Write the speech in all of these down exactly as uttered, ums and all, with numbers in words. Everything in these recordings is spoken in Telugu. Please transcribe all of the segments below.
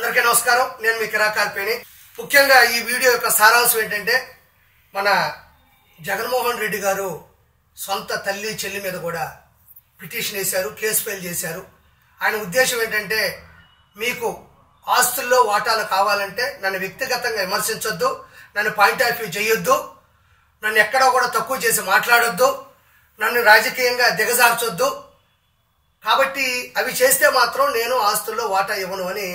अंदरिकी नमस्कारम नेनु मी किराक आर्पीनि मुख्यंगा ई वीडियो యొక్క సారాంశం ఏంటంటే మన జగన్మోహన్ రెడ్డి గారు సొంత తల్లి చెల్లి మీద కూడా పిటిషన్ చేశారు కేసు ఫైల్ చేశారు ఆయన ఉద్దేశం ఏంటంటే మీకు ఆస్తుల్లో వాటాలు కావాలంటే నన్ను వ్యక్తిగతంగా విమర్శించొద్దు నన్ను పాయింట్ ఆఫ్ వ్యూ చేయొద్దు నన్ను ఎక్కడా కూడా తక్కువ చేసి మాట్లాడొద్దు నన్ను రాజకీయంగా దిగజార్చొద్దు కాబట్టి అవి చేస్తే మాత్రం నేను ఆస్తుల్లో వాటా ఇవ్వను అని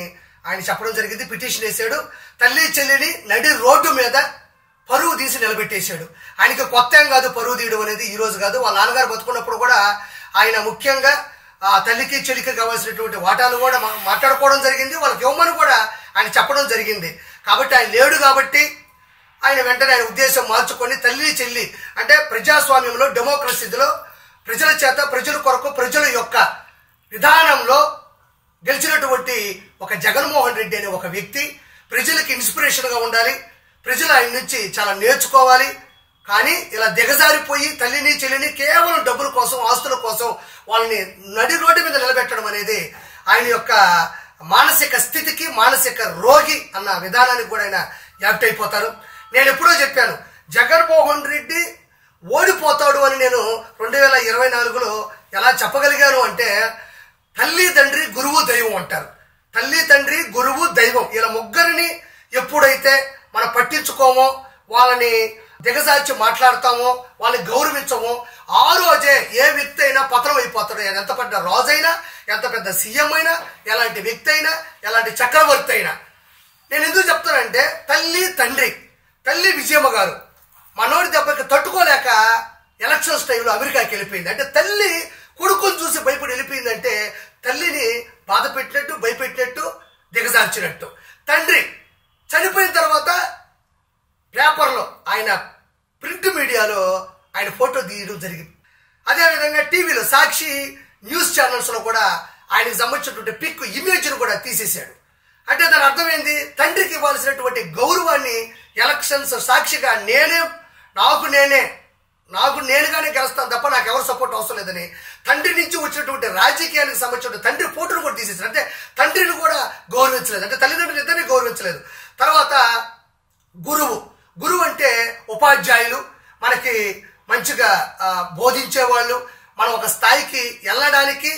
ఆయన చెప్పడం జరిగింది పిటిషన్ చేశాడు తల్లి చెల్లిని నడి రోడ్డు మీద పరువు తీసి నిలబెట్టేశాడు ఆయనకి కొత్తేం కాదు పరువు తీయడం అనేది ఈ రోజు కాదు వాళ్ళ నాన్నగారు బతుకున్నప్పుడు కూడా ఆయన ముఖ్యంగా ఆ తల్లికి చెల్లికి కావాల్సినటువంటి వాటాలు కూడా మాట్లాడుకోవడం జరిగింది వాళ్ళకి ఇవ్వమని కూడా ఆయన చెప్పడం జరిగింది కాబట్టి ఆయన లేడు కాబట్టి ఆయన వెంటనే ఆయన ఉద్దేశం మార్చుకొని తల్లి చెల్లి అంటే ప్రజాస్వామ్యంలో డెమోక్రసీలో ప్రజల చేత ప్రజల కొరకు ప్రజల యొక్క విధానంలో గెలిచినటువంటి ఒక జగన్మోహన్ రెడ్డి అనే ఒక వ్యక్తి ప్రజలకు ఇన్స్పిరేషన్గా ఉండాలి ప్రజలు ఆయన నుంచి చాలా నేర్చుకోవాలి కానీ ఇలా దిగజారిపోయి తల్లిని చెల్లిని కేవలం డబ్బుల కోసం ఆస్తుల కోసం వాళ్ళని నడి రోడ్డు మీద నిలబెట్టడం అనేది ఆయన యొక్క మానసిక స్థితికి మానసిక రోగి అన్న విధానానికి కూడా ఆయన యాప్ట్ అయిపోతారు నేను ఎప్పుడో చెప్పాను జగన్మోహన్ రెడ్డి ఓడిపోతాడు అని నేను రెండు వేల ఇరవై నాలుగులో ఎలా చెప్పగలిగాను అంటే తల్లి తండ్రి గురువు దైవం అంటారు తల్లి తండ్రి గురువు దైవం ఇలా ముగ్గురిని ఎప్పుడైతే మనం పట్టించుకోమో వాళ్ళని దిగజార్చి మాట్లాడతామో వాళ్ళని గౌరవించమో ఆ రోజే ఏ వ్యక్తి అయినా పతనం అయిపోతాడు ఎంత పెద్ద రాజైనా ఎంత పెద్ద సీఎం అయినా ఎలాంటి వ్యక్తి అయినా ఎలాంటి చక్రవర్తి అయినా నేను ఎందుకు చెప్తానంటే తల్లి తండ్రి తల్లి విజయమ్మ గారు మనోడి దెబ్బకి తట్టుకోలేక ఎలక్షన్స్ టైంలో అమెరికాకి వెళ్ళిపోయింది అంటే తల్లి కొడుకుని చూసి భయపడి వెళ్ళిపోయిందంటే తల్లిని బాధ పెట్టినట్టు భయపెట్టినట్టు దిగజార్చినట్టు తండ్రి చనిపోయిన తర్వాత పేపర్లో ఆయన ప్రింట్ మీడియాలో ఆయన ఫోటో తీయడం జరిగింది అదేవిధంగా టీవీలో సాక్షి న్యూస్ ఛానల్స్లో కూడా ఆయనకు సంబంధించినటువంటి పిక్ ఇమేజ్ను కూడా తీసేశాడు అంటే దాని అర్థమైంది తండ్రికి ఇవ్వాల్సినటువంటి గౌరవాన్ని ఎలక్షన్స్ సాక్షిగా నేనే నాకు నేనే నాకు నేనుగానే గెలుస్తాను తప్ప నాకు ఎవరు సపోర్ట్ అవసరం లేదని తండ్రి నుంచి వచ్చినటువంటి రాజకీయానికి సంబంధించిన తండ్రి ఫోటోను కూడా తీసేసారు అంటే తండ్రిని కూడా గౌరవించలేదు అంటే తల్లిదండ్రులు ఇద్దరిని గౌరవించలేదు తర్వాత గురువు గురువు అంటే ఉపాధ్యాయులు మనకి మంచిగా బోధించేవాళ్ళు మనం ఒక స్థాయికి వెళ్ళడానికి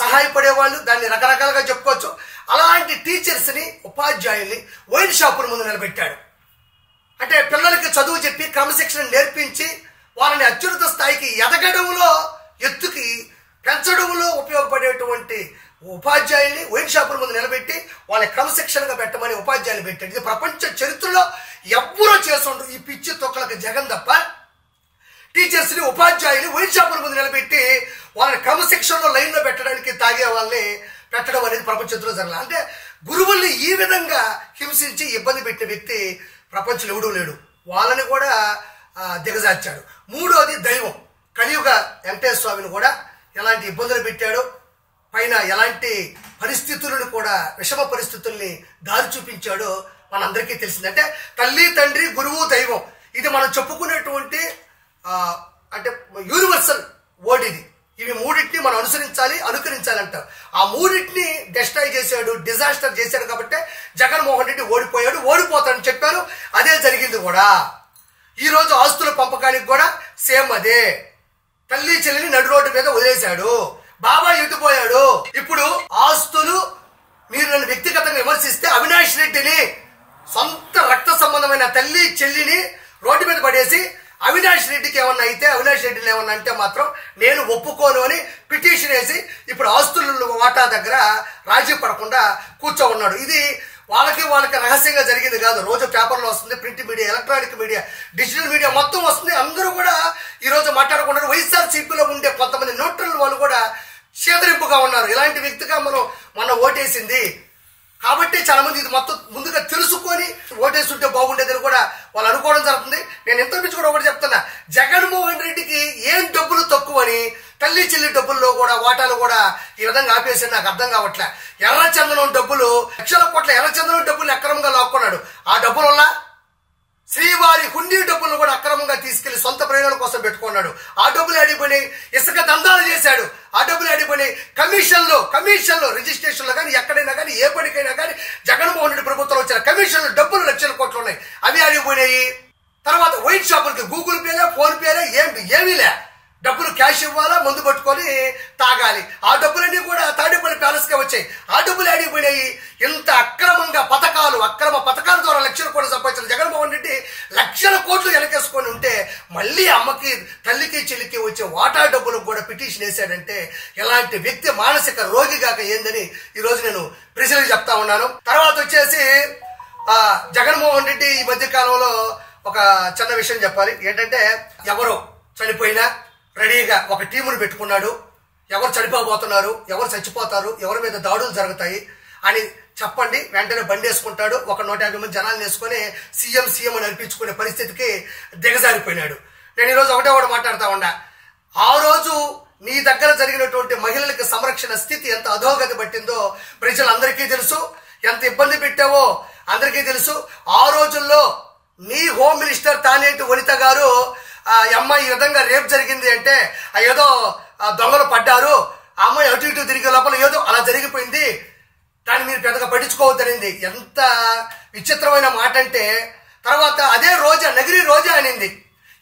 సహాయపడేవాళ్ళు దాన్ని రకరకాలుగా చెప్పుకోవచ్చు అలాంటి టీచర్స్ని ఉపాధ్యాయుల్ని వైన్ షాపుల ముందు నిలబెట్టాడు అంటే పిల్లలకి చదువు చెప్పి క్రమశిక్షణ నేర్పించి వాళ్ళని అత్యున్నత స్థాయికి ఎదగడంలో ఎత్తుకి పెంచడంలో ఉపయోగపడేటువంటి ఉపాధ్యాయుల్ని వైన్ షాపుల ముందు నిలబెట్టి వాళ్ళని క్రమశిక్షణగా పెట్టమని ఉపాధ్యాయులు పెట్టాడు ఇది ప్రపంచ చరిత్రలో ఎవ్వరూ చేస్తుండ్రు ఈ పిచ్చి తొక్కలకు జగన్ తప్ప టీచర్స్ని ఉపాధ్యాయులు వైన్ షాపుల ముందు నిలబెట్టి వాళ్ళని క్రమశిక్షణలో లైన్లో పెట్టడానికి తాగే వాళ్ళని పెట్టడం అనేది ప్రపంచ చరిత్రలో జరగలేదు అంటే గురువుల్ని ఈ విధంగా హింసించి ఇబ్బంది పెట్టిన వ్యక్తి ప్రపంచంలో ఎవడూ లేడు వాళ్ళని కూడా దిగజార్చాడు మూడోది దైవం కలియుగ వెంకటేశ్వర స్వామిని కూడా ఎలాంటి ఇబ్బందులు పెట్టాడు పైన ఎలాంటి పరిస్థితులను కూడా విషమ పరిస్థితుల్ని దారి చూపించాడో మనందరికీ తెలిసిందంటే తల్లి తండ్రి గురువు దైవం ఇది మనం చెప్పుకునేటువంటి అంటే యూనివర్సల్ వర్డ్ ఇది ఇవి మూడింటిని మనం అనుసరించాలి అనుకరించాలంటారు ఆ మూడింటిని డెస్ట్రాయ్ చేశాడు డిజాస్టర్ చేశాడు కాబట్టి జగన్మోహన్ రెడ్డి ఓడిపోయాడు ఓడిపోతాడని చెప్పారు అదే జరిగింది కూడా ఈరోజు ఆస్తుల పంపకానికి కూడా సేమ్ అదే తల్లి చెల్లిని నడు రోడ్డు మీద వదిలేశాడు బాబా ఎత్తిపోయాడు ఇప్పుడు ఆస్తులు మీరు నన్ను వ్యక్తిగతంగా విమర్శిస్తే అవినాష్ రెడ్డిని సొంత రక్త సంబంధమైన తల్లి చెల్లిని రోడ్డు మీద పడేసి అవినాష్ రెడ్డికి ఏమన్నా అయితే అవినాష్ రెడ్డిని ఏమన్నా అంటే మాత్రం నేను ఒప్పుకోను అని పిటిషన్ వేసి ఇప్పుడు ఆస్తుల వాటా దగ్గర రాజీ పడకుండా కూర్చో ఉన్నాడు ఇది వాళ్ళకి వాళ్ళకి రహస్యంగా జరిగింది కాదు రోజు పేపర్లో వస్తుంది print media electronic media digital media మొత్తం వస్తుంది అందరూ కూడా ఈరోజు మాట్లాడుకుంటారు వైఎస్ఆర్సీపీలో ఉండే కొంతమంది న్యూట్రల్ వాళ్ళు కూడా చేదరింపుగా ఉన్నారు ఇలాంటి వ్యక్తిగా మనం మొన్న ఓటేసింది కాబట్టి చాలా మంది ఇది మొత్తం ముందుగా తెలుసుకొని ఓటేస్తుంటే బాగుండేదని కూడా వాళ్ళు అనుకోవడం జరుగుతుంది నేను ఎంత నుంచి కూడా ఒకటి చెప్తున్నా జగన్మోహన్ రెడ్డికి ఏం డబ్బులు తక్కువని తల్లి చెల్లి డబ్బుల్లో కూడా వాటాలు కూడా ఈ విధంగా ఆపేసి నాకు అర్థం కావట్లే ఎర్రచందనం డబ్బులు లక్షల కోట్ల ఎర్రచందనం డబ్బులు అక్రమంగా లాక్కున్నాడు ఆ డబ్బుల వల్ల శ్రీవారి హుండీ డబ్బులను కూడా అక్రమంగా తీసుకెళ్లి సొంత ప్రయోజనాల కోసం పెట్టుకున్నాడు ఆ డబ్బులు అడిగిపోయి ఇసుక దందాలు చేశాడు ఆ డబ్బులు అడిగిపోయి కమిషన్ లో కమిషన్ లో రిజిస్ట్రేషన్ లో గాని ఎక్కడైనా గాని ఏ పడికైనా గాని జగన్మోహన్ రెడ్డి ప్రభుత్వం వచ్చిన కమిషన్లు డబ్బులు లక్షల కోట్లు ఉన్నాయి. అవి ఆడిపోయినాయి. తర్వాత వైట్ షాపులకి గూగుల్ పేలే ఫోన్ పేలే ఏమి ఏమీలే. డబ్బులు క్యాష్ ఇవ్వాలా, ముందు పట్టుకొని తాగాలి. ఆ డబ్బులన్నీ కూడా తాడేపల్లి ప్యాలెస్ కే వచ్చాయి. ఆ డబ్బులు ఆడిపోయినాయి. ఇంత అక్రమంగా పథకాలు అక్రమ పథకాల ద్వారా లక్షల కోట్లు సంపాదించిన జగన్మోహన్ రెడ్డి లక్షల కోట్లు వెనకేసుకొని ఉంటే మళ్ళీ అమ్మకి తల్లికి చెల్లికి వచ్చే వాటా డబ్బులు కూడా పిటిషన్ వేశాడంటే ఇలాంటి వ్యక్తి మానసిక రోగిగాక ఏందని ఈరోజు నేను ప్రజలకు చెప్తా ఉన్నాను. తర్వాత వచ్చేసి ఆ జగన్మోహన్ రెడ్డి ఈ మధ్య కాలంలో ఒక చిన్న విషయం చెప్పాలి. ఏంటంటే ఎవరు చనిపోయినా రెడీగా ఒక టీమును పెట్టుకున్నాడు. ఎవరు చనిపోబోతున్నారు, ఎవరు చచ్చిపోతారు, ఎవరి మీద దాడులు జరుగుతాయి అని చెప్పండి, వెంటనే బండి వేసుకుంటాడు. ఒక నూట యాభై మంది జనాలు వేసుకుని సీఎం సీఎం అని అనిపించుకునే పరిస్థితికి దిగజారిపోయినాడు. నేను ఈరోజు ఒకటే ఒకటి మాట్లాడుతూ ఉన్నా. ఆ రోజు నీ దగ్గర జరిగినటువంటి మహిళలకు సంరక్షణ స్థితి ఎంత అధోగతి పట్టిందో ప్రజలందరికీ తెలుసు. ఎంత ఇబ్బంది పెట్టావో అందరికీ తెలుసు. ఆ రోజుల్లో నీ హోమ్ మినిస్టర్ తానేటి వనిత గారు ఆ అమ్మాయి ఈ విధంగా రేప్ జరిగింది అంటే ఏదో దొంగలు పడ్డారు, ఆ అమ్మాయి అటు ఇటు తిరిగే లోపల ఏదో అలా జరిగిపోయింది, దాన్ని మీరు పెద్దగా పట్టించుకోవద్దనింది. ఎంత విచిత్రమైన మాట అంటే. తర్వాత అదే రోజా, నగిరి రోజా అనింది,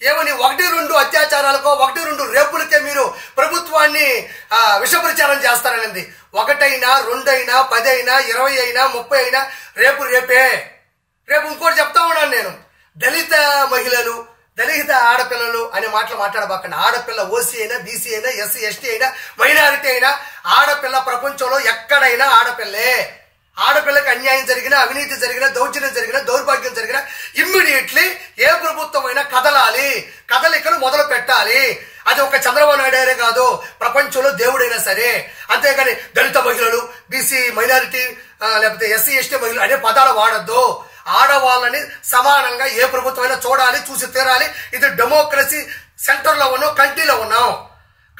ఏమని ఒకటి రెండు అత్యాచారాలకో ఒకటి రెండు రేపులకే మీరు ప్రభుత్వాన్ని విషప్రచారం చేస్తారనింది. ఒకటైనా రెండైనా పదైనా ఇరవై అయినా ముప్పై అయినా రేపు రేపే. రేపు ఇంకోటి చెప్తా ఉన్నాను నేను, దళిత మహిళలు దళిత ఆడపిల్లలు అనే మాటలు మాట్లాడబాకండి. ఆడపిల్ల ఓసీ అయినా బీసీ అయినా ఎస్సీ ఎస్టీ అయినా మైనారిటీ అయినా ఆడపిల్ల ప్రపంచంలో ఎక్కడైనా ఆడపిల్లే. ఆడపిల్లకి అన్యాయం జరిగినా అవినీతి జరిగినా దౌర్జన్యం జరిగినా దౌర్భాగ్యం జరిగినా ఇమ్మీడియట్లీ ఏ ప్రభుత్వం అయినా కదలాలి, కదలికలు మొదలు పెట్టాలి. అది ఒక చంద్రబాబు నాయుడే కాదు, ప్రపంచంలో దేవుడైనా సరే. అంతేగాని దళిత మహిళలు బీసీ మైనారిటీ లేకపోతే ఎస్సీ ఎస్టీ మహిళలు అనే పదాలు వాడద్దు. ఆడవాళ్ళని సమానంగా ఏ ప్రభుత్వమైనా చూడాలి, చూసి తీరాలి. ఇది డెమోక్రసీ సెంటర్లో ఉన్నాం, కంట్రీలో ఉన్నాం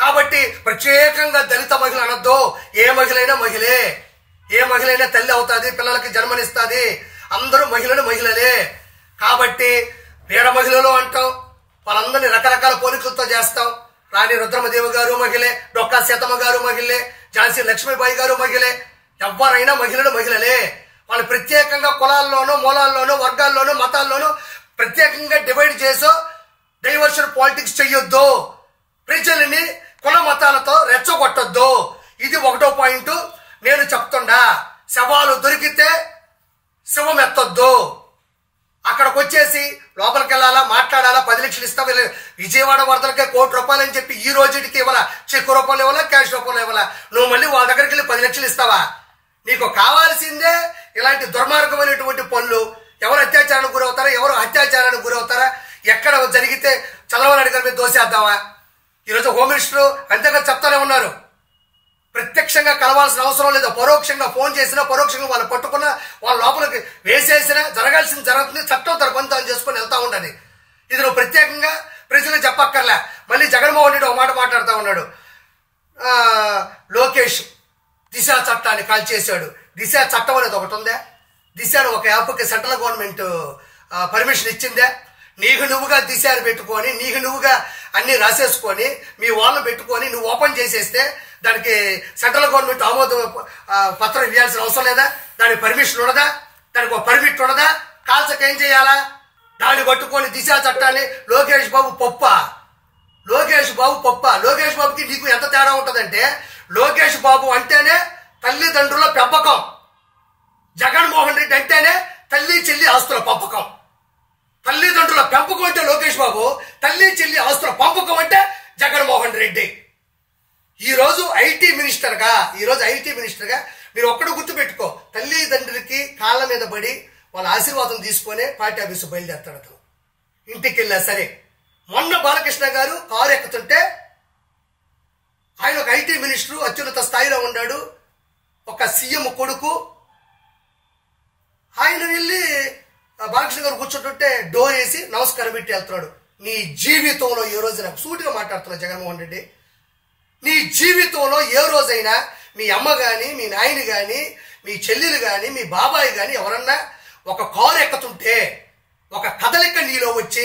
కాబట్టి ప్రత్యేకంగా దళిత మహిళ అనొద్దు. ఏ మహిళైనా మహిళే, ఏ మహిళైనా తల్లి అవుతుంది, పిల్లలకి జన్మనిస్తుంది. అందరూ మహిళలు మహిళలే కాబట్టి వీర మహిళలు అంటాం, వాళ్ళందరినీ రకరకాల పోలికలతో చేస్తాం. రాణి రుద్రమదేవి గారు మహిళే, డొక్కా సీతమ్మ గారు మహిళలే, ఝాన్సీ లక్ష్మీబాయి గారు మహిళలే. ఎవరైనా మహిళలు మహిళలే. వాళ్ళు ప్రత్యేకంగా కులాల్లోనూ మూలాల్లోనూ వర్గాల్లోనూ మతాల్లోనూ ప్రత్యేకంగా డివైడ్ చేసో డైవర్షన్ పాలిటిక్స్ చెయ్యొద్దు. ప్రజల్ని కుల మతాలతో రెచ్చగొట్టొద్దు. ఇది ఒకటో పాయింట్ నేను చెప్తున్నా. శవాలు దొరికితే శవం ఎత్తొద్దు. అక్కడికి వచ్చేసి లోపలికి వెళ్ళాలా, మాట్లాడాలా, పది లక్షలు ఇస్తా. విజయవాడ వరదలకే కోటి రూపాయలు అని చెప్పి ఈ రోజుకి ఇవ్వాలా, చెక్ రూపాయలు ఇవ్వాలా, క్యాష్ రూపాయలు ఇవ్వాలా. నువ్వు మళ్ళీ వాళ్ళ దగ్గరికి వెళ్ళి పది లక్షలు ఇస్తావా? నీకు కావాల్సిందే ఇలాంటి దుర్మార్గమైనటువంటి పనులు. ఎవరు అత్యాచారానికి గురవుతారా, ఎవరు హత్యాచారానికి గురవుతారా, ఎక్కడ జరిగితే చంద్రబాబు నాయుడు గారి మీద దోసేద్దామా? ఈరోజు హోమ్ మినిస్టర్ అంతేగా చెప్తానే ఉన్నారు. ప్రత్యక్షంగా కలవాల్సిన అవసరం లేదు, పరోక్షంగా ఫోన్ చేసినా పరోక్షంగా వాళ్ళు పట్టుకున్నా వాళ్ళ లోపలికి వేసేసినా జరగాల్సిన జరుగుతుంది. చట్టం తన బంధాలు చేసుకుని వెళ్తా ఉండని. ఇది నువ్వు ప్రత్యేకంగా ప్రజలు చెప్పక్కర్లే. మళ్ళీ జగన్మోహన్ రెడ్డి ఒక మాట మాట్లాడుతూ ఉన్నాడు, లోకేష్ దిశ చట్టాన్ని కాల్ చేశాడు. దిశ చట్టం అనేది ఒకటి ఉందా? దిశను ఒక యాప్కి సెంట్రల్ గవర్నమెంట్ పర్మిషన్ ఇచ్చిందే? నీకు నువ్వుగా దిశను పెట్టుకొని నీకు నువ్వుగా అన్ని రాసేసుకొని మీ వాళ్ళని పెట్టుకొని నువ్వు ఓపెన్ చేసేస్తే దానికి సెంట్రల్ గవర్నమెంట్ ఆమోద పత్రం ఇవ్వాల్సిన అవసరం లేదా? దానికి పర్మిషన్ ఉండదా? దానికి ఒక పర్మిట్ ఉండదా? కాల్చక ఏం చేయాలా? దాన్ని పట్టుకొని దిశ చట్టాన్ని లోకేష్ బాబు పప్ప, లోకేష్ బాబు పప్ప. లోకేష్ బాబుకి నీకు ఎంత తేడా ఉంటుందంటే, లోకేష్ బాబు అంటేనే తల్లిదండ్రుల పెంపకం, జగన్మోహన్ రెడ్డి అంటేనే తల్లి చెల్లి ఆస్తుల పంపకం. తల్లిదండ్రుల పెంపకం అంటే లోకేష్ బాబు, తల్లి చెల్లి ఆస్తుల పంపకం అంటే జగన్మోహన్ రెడ్డి. ఈరోజు ఐటీ మినిస్టర్గా ఈరోజు ఐటీ మినిస్టర్గా మీరు ఒక్కడు గుర్తుపెట్టుకో, తల్లిదండ్రులకి కాళ్ళ మీద పడి వాళ్ళ ఆశీర్వాదం తీసుకొని పార్టీ ఆఫీసు బయలుదేరుతాడు అతను. ఇంటికి వెళ్ళా సరే. మొన్న బాలకృష్ణ గారు కారు ఎక్కుతుంటే ఆయన ఒక ఐటీ మినిస్టరు అత్యున్నత స్థాయిలో ఉన్నాడు, ఒక సీఎం కొడుకు, ఆయన వెళ్ళి బాలకృష్ణ గారు కూర్చుంటుంటే డోర్ వేసి నమస్కారం పెట్టి వెళ్తున్నాడు. నీ జీవితంలో ఏ రోజైనా, సూటిగా మాట్లాడుతున్నా జగన్మోహన్ రెడ్డి, నీ జీవితంలో ఏ రోజైనా మీ అమ్మ కానీ మీ నాయన కానీ మీ చెల్లెలు కానీ మీ బాబాయ్ కానీ ఎవరన్నా ఒక కారు ఎక్కుతుంటే ఒక కదలిక నీలో వచ్చి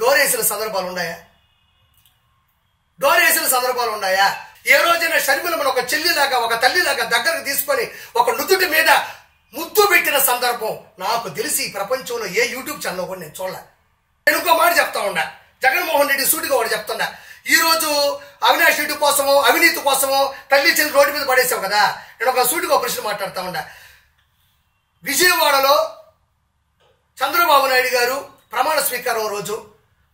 డోర్ వేసిన సందర్భాలు ఉన్నాయా? డోర్ వేసిన సందర్భాలు ఉన్నాయా? ఏ రోజైనా షర్మిల మన ఒక చెల్లిలాగా ఒక తల్లిలాగా దగ్గరికి తీసుకొని ఒక నుదుటి మీద ముద్దు పెట్టిన సందర్భం నాకు తెలిసి ప్రపంచంలో ఏ యూట్యూబ్ ఛానల్లో కూడా నేను చూడలే. నేను ఇంకో మాట చెప్తా ఉన్నా, జగన్మోహన్ రెడ్డి సూటిగా ఒకటి చెప్తున్నా, ఈ రోజు అవినాష్ రెడ్డి కోసము అవినీతి కోసము తల్లి చెల్లి రోడ్డు మీద పడేసావు కదా, నేను ఒక సూటిగా ప్రశ్న మాట్లాడుతూ ఉన్నా. విజయవాడలో చంద్రబాబు నాయుడు గారు ప్రమాణ స్వీకారం రోజు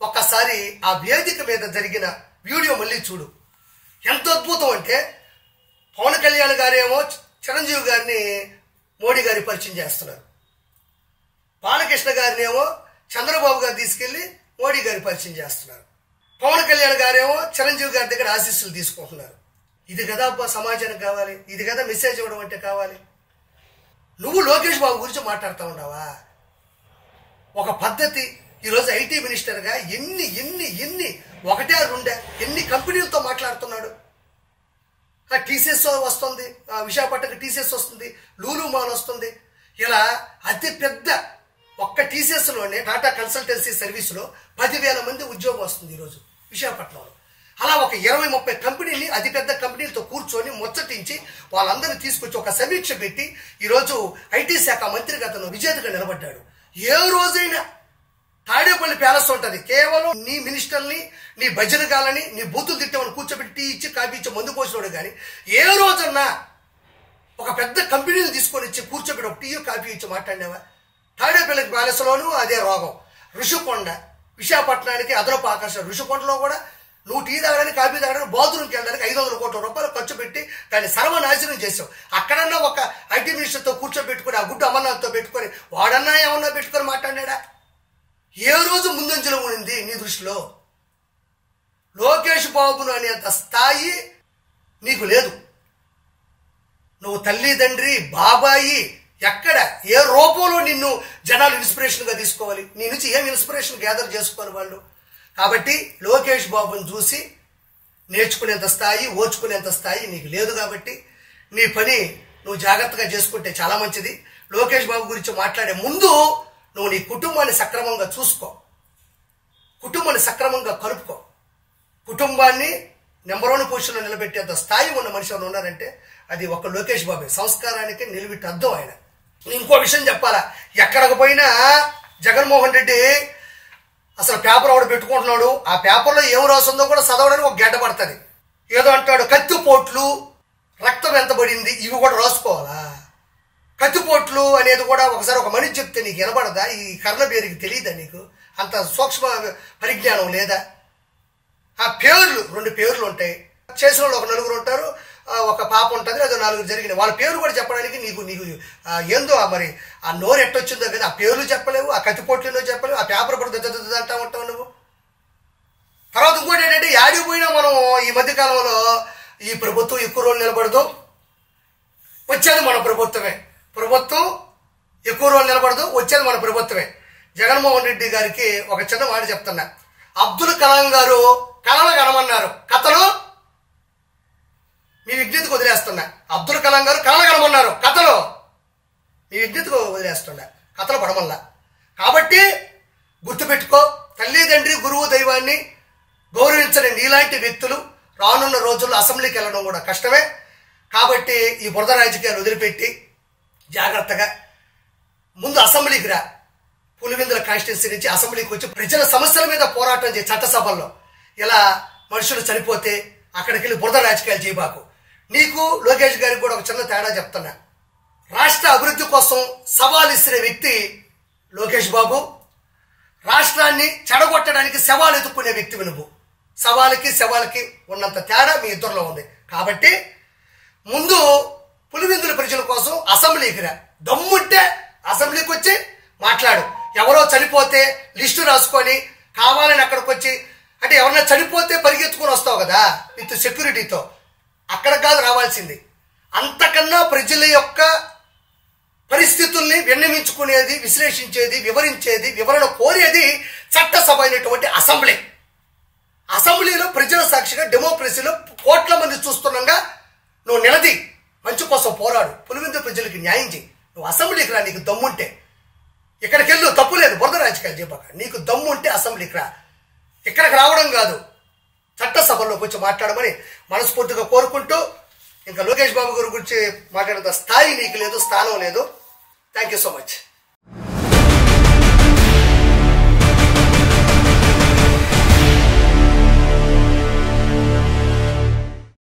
ఒక్కసారి ఆ వేదిక మీద జరిగిన వీడియో మళ్ళీ చూడు, ఎంత అద్భుతం అంటే పవన్ కళ్యాణ్ గారేమో చిరంజీవి గారిని మోడీ గారి పరిచయం చేస్తున్నారు, బాలకృష్ణ గారిని ఏమో చంద్రబాబు గారు తీసుకెళ్లి మోడీ గారి పరిచయం చేస్తున్నారు, పవన్ కళ్యాణ్ గారేమో చిరంజీవి గారి దగ్గర ఆశీస్సులు తీసుకుంటున్నారు. ఇది కదా అబ్బా సమాజానికి కావాలి, ఇది కదా మెసేజ్ ఇవ్వడం అంటే కావాలి. నువ్వు లోకేష్ బాబు గురించి మాట్లాడుతూ ఉన్నావా? ఒక పద్ధతి, ఈరోజు ఐటీ మినిస్టర్గా ఎన్ని ఎన్ని ఎన్ని ఒకటే రెండే ఎన్ని కంపెనీలతో మాట్లాడుతున్నాడు. టీసీఎస్ వస్తుంది, విశాఖపట్నం టీసీఎస్ వస్తుంది, లూలు మాల్ వస్తుంది, ఇలా అతిపెద్ద ఒక్క టీసీఎస్లోనే టాటా కన్సల్టెన్సీ సర్వీస్లో పదివేల మంది ఉద్యోగం వస్తుంది ఈరోజు విశాఖపట్నంలో. అలా ఒక ఇరవై ముప్పై కంపెనీని అతిపెద్ద కంపెనీలతో కూర్చొని ముచ్చటించి వాళ్ళందరినీ తీసుకొచ్చి ఒక సమీక్ష పెట్టి ఈరోజు ఐటీ శాఖ మంత్రిగా అతను విజేతగా నిలబడ్డాడు. ఏ రోజైనా తాడేపల్లి ప్యాలెస్ ఉంటుంది, కేవలం నీ మినిస్టర్ని నీ భజన గాలని నీ బూతులు తిట్టమని కూర్చోబెట్టి టీ ఇచ్చి కాఫీ ఇచ్చి మందు పోసినోడు కానీ ఏ రోజన్నా ఒక పెద్ద కంపెనీలు తీసుకొని ఇచ్చి కూర్చోబెట్టి ఒక టీ కాఫీ ఇచ్చి మాట్లాడినావా? తాడేపల్లి ప్యాలెస్లోనూ అదే రోగం. ఋషికొండ విశాఖపట్నానికి అదనపు ఆకర్షణ. ఋషికొండలో కూడా నువ్వు టీ తాగడానికి కాఫీ తాగడానికి బాత్రూమ్కి వెళ్ళడానికి ఐదు వందల కోట్ల రూపాయలు ఖర్చు పెట్టి దాన్ని సర్వనాశనం చేసావు. అక్కడన్నా ఒక ఐటీ మినిస్టర్తో కూర్చోబెట్టుకుని ఆ గుడ్డు అమర్నాథ్తో పెట్టుకొని వాడన్నా ఏమన్నా పెట్టుకొని మాట్లాడినాడా? ఏ రోజు ముందంజలో ఉండింది నీ దృష్టిలో? లోకేష్ బాబును అనేంత స్థాయి నీకు లేదు. నువ్వు తల్లిదండ్రి బాబాయి, ఎక్కడ ఏ రూపంలో నిన్ను జనాలు ఇన్స్పిరేషన్గా తీసుకోవాలి, నీ నుంచి ఏం ఇన్స్పిరేషన్ గ్యాదర్ చేసుకోవాలి వాళ్ళు? కాబట్టి లోకేష్ బాబును చూసి నేర్చుకునేంత స్థాయి ఓర్చుకునేంత స్థాయి నీకు లేదు. కాబట్టి నీ పని నువ్వు జాగ్రత్తగా చేసుకుంటే చాలా మంచిది. లోకేష్ బాబు గురించి మాట్లాడే ముందు నువ్వు నీ కుటుంబాన్ని సక్రమంగా చూసుకో, కుటుంబాన్ని సక్రమంగా కలుపుకో. కుటుంబాన్ని నెంబర్ వన్ పొజిషన్లో నిలబెట్టేంత స్థాయి ఉన్న మనిషి ఎవరు ఉన్నారంటే అది ఒక లోకేష్ బాబు. సంస్కారానికి నిలబెట్టే అర్థం ఆయన. ఇంకో విషయం చెప్పాలా, ఎక్కడికి పోయినా జగన్మోహన్ రెడ్డి అసలు పేపర్ ఆవిడ పెట్టుకుంటున్నాడు, ఆ పేపర్లో ఏం రాసిందో కూడా చదవడానికి ఒక గడ్డ పడుతుంది. ఏదో అంటాడు కత్తిపోట్లు రక్తం ఎంత పడింది, ఇవి కూడా రాసుకోవాలా? కత్తిపోట్లు అనేది కూడా ఒకసారి ఒక మనిషి చెప్తే నీకు వినబడదా? ఈ కర్ణ పేరుకి తెలియదా నీకు? అంత సూక్ష్మ పరిజ్ఞానం లేదా? ఆ పేర్లు రెండు పేర్లు ఉంటాయి, చేసిన వాళ్ళు ఒక నలుగురు ఉంటారు, ఒక పాప ఉంటుంది, అది నాలుగు జరిగినాయి. వాళ్ళ పేరు కూడా చెప్పడానికి నీకు నీకు ఏందో మరి ఆ నోరు ఎట్టొచ్చిందో కదా, ఆ పేర్లు చెప్పలేవు, ఆ కత్తిపోట్లలో చెప్పలేవు, ఆ పేపర్ కూడా దద్ద అంటా ఉంటావు నువ్వు. తర్వాత ఇంకోటి ఏంటంటే యాడిపోయినా మనం ఈ మధ్యకాలంలో ఈ ప్రభుత్వం ఎక్కువ రోజులు నిలబడదు, వచ్చేది మన ప్రభుత్వమే. ప్రభుత్వం ఎక్కువ రోజులు నిలబడదు, వచ్చేది మన ప్రభుత్వమే. జగన్మోహన్ రెడ్డి గారికి ఒక చిన్న మాట చెప్తున్నా, అబ్దుల్ కలాం గారు కళలు కనమన్నారు, కథలు మీ విజ్ఞతకు వదిలేస్తున్నా. అబ్దుల్ కలాం గారు కళలు కనమన్నారు, కథలు మీ విజ్ఞతకు వదిలేస్తున్నా, కథలు పడమల్లా. కాబట్టి గుర్తుపెట్టుకో, తల్లిదండ్రి గురువు దైవాన్ని గౌరవించని నీలాంటి వ్యక్తులు రానున్న రోజుల్లో అసెంబ్లీకి వెళ్ళడం కూడా కష్టమే. కాబట్టి ఈ బురద రాజకీయాలు వదిలిపెట్టి జాగ్రత్తగా ముందు అసెంబ్లీకి రా. పులివెందుల కాన్స్టిట్యున్సీ నుంచి అసెంబ్లీకి వచ్చి ప్రజల సమస్యల మీద పోరాటం చేసి చట్టసభల్లో ఇలా మనుషులు చనిపోతే అక్కడికి వెళ్ళి బురద రాజకీయాలు చేయబాకు. నీకు లోకేష్ గారికి కూడా ఒక చిన్న తేడా చెప్తున్నా, రాష్ట్ర అభివృద్ధి కోసం సవాలు ఇస్తున్న వ్యక్తి లోకేష్ బాబు, రాష్ట్రాన్ని చెడగొట్టడానికి సవాలు ఎదుర్కొనే వ్యక్తివి నువ్వు. సవాలుకి సవాలుకి ఉన్నంత తేడా మీ ఇద్దరిలో ఉంది. కాబట్టి ముందు పులివెందుల ప్రజల కోసం అసెంబ్లీకి రా, దమ్ముంటే అసెంబ్లీకి వచ్చి మాట్లాడు. ఎవరో చనిపోతే లిస్టు రాసుకొని కావాలని అక్కడికి వచ్చి అంటే ఎవరైనా చనిపోతే పరిగెత్తుకొని వస్తావు కదా విత్ సెక్యూరిటీతో, అక్కడ కాదు రావాల్సింది. అంతకన్నా ప్రజల యొక్క పరిస్థితుల్ని విన్నవించుకునేది, విశ్లేషించేది, వివరించేది, వివరణ కోరేది చట్టసభ అయినటువంటి అసెంబ్లీ. అసెంబ్లీలో ప్రజల సాక్షిగా డెమోక్రసీలో కోట్ల మంది చూస్తుండగా నువ్వు నిలది మంచి కోసం పోరాడు, పులివెందుల ప్రజలకి న్యాయం చేయి. నువ్వు అసెంబ్లీకి రా నీకు దమ్ముంటే, ఇక్కడికి వెళ్ళు, తప్పు లేదు, బురద రాజకీయాలు చెప్పక. నీకు దమ్ముంటే అసెంబ్లీకి రా, ఇక్కడికి రావడం కాదు చట్టసభలో వచ్చి మాట్లాడమని మనస్ఫూర్తిగా కోరుకుంటూ ఇంకా లోకేష్ బాబు గారి గురించి మాట్లాడత స్థాయి నీకు లేదు స్థానం లేదు థాంక్యూ సో మచ్।